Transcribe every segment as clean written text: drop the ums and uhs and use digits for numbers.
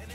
It's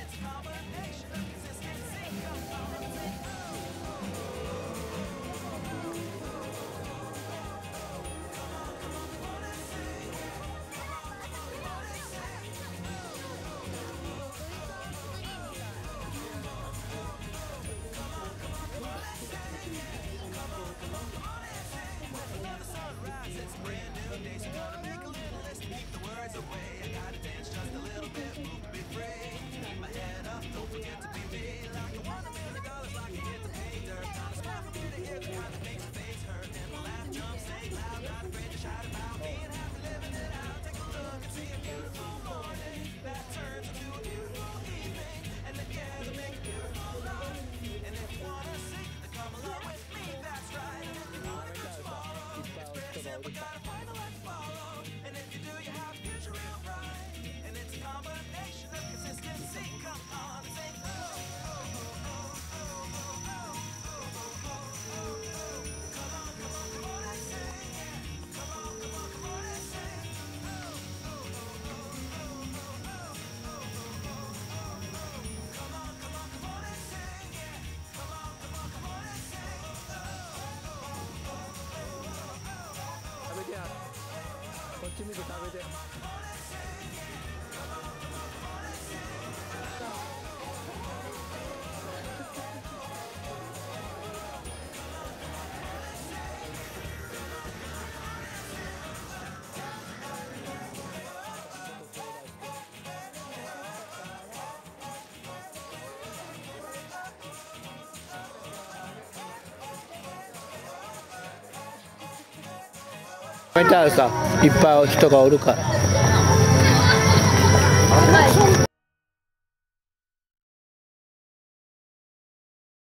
a brand new day, so gotta make a little list to keep the words away. I gotta dance just a little bit, move to be free. Keep my head up, don't forget to be me. Like I won $1 million, like I get to pay dirt. Kinda smile from ear to ear, the kind that makes the face hurt. And the laugh jump, say loud, not afraid to shout about being happy, living it out. Take a look and see a beautiful morning that turns into a beautiful evening. And together make a beautiful love. And if you wanna sing, then come along with me, that's right. And if you wanna go tomorrow, it's pretty simple, gotta find a life to follow. And if you do, you have a future real bright. And it's a combination of consistency. Come on and say, oh, oh, oh, oh, oh, oh, oh, oh, oh, oh, oh. Come on, come on, come on and sing. Come on, come on, come on and sing. Oh, oh, oh, oh, oh, oh, oh, oh, oh, oh. Come on, come on, come on and sing. Come on, come on, come on and sing.こっち見て食べて。見たらさ、いっぱい人がおるから。